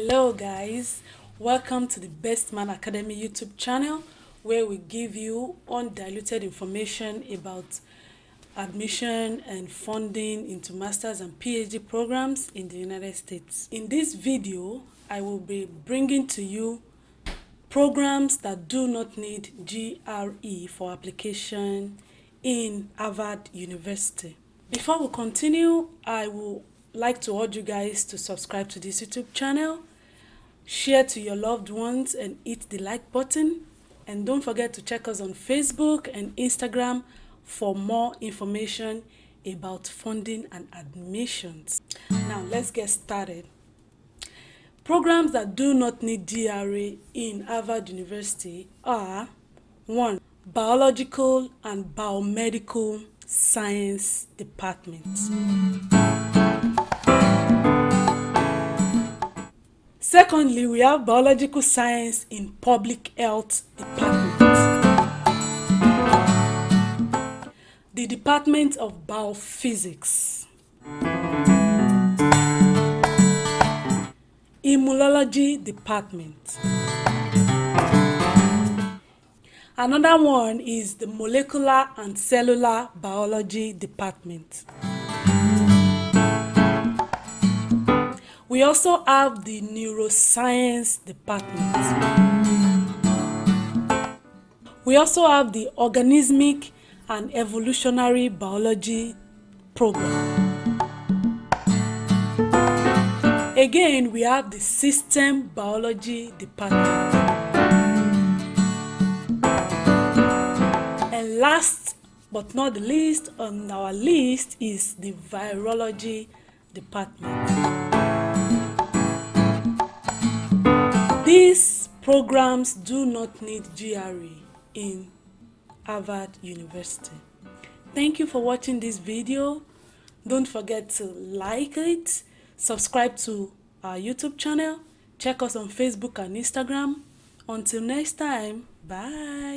Hello guys, welcome to the Best Man Academy YouTube channel, where we give you undiluted information about admission and funding into master's and PhD programs in the United States. In this video, I will be bringing to you programs that do not need GRE for application in Harvard University. Before we continue, I will like to urge you guys to subscribe to this YouTube channel, share to your loved ones and hit the like button, and don't forget to check us on Facebook and Instagram for more information about funding and admissions. Now let's get started. Programs that do not need GRE in Harvard University are 1. Biological and Biomedical Science Department. Secondly, we have Biological Science in Public Health Department, the Department of Biophysics, Immunology Department. Another one is the Molecular and Cellular Biology Department. We also have the Neuroscience Department. We also have the Organismic and Evolutionary Biology Program. Again, we have the System Biology Department. And last but not the least on our list is the Virology Department. These programs do not need GRE in Harvard University. Thank you for watching this video. Don't forget to like it, subscribe to our YouTube channel, check us on Facebook and Instagram. Until next time, bye.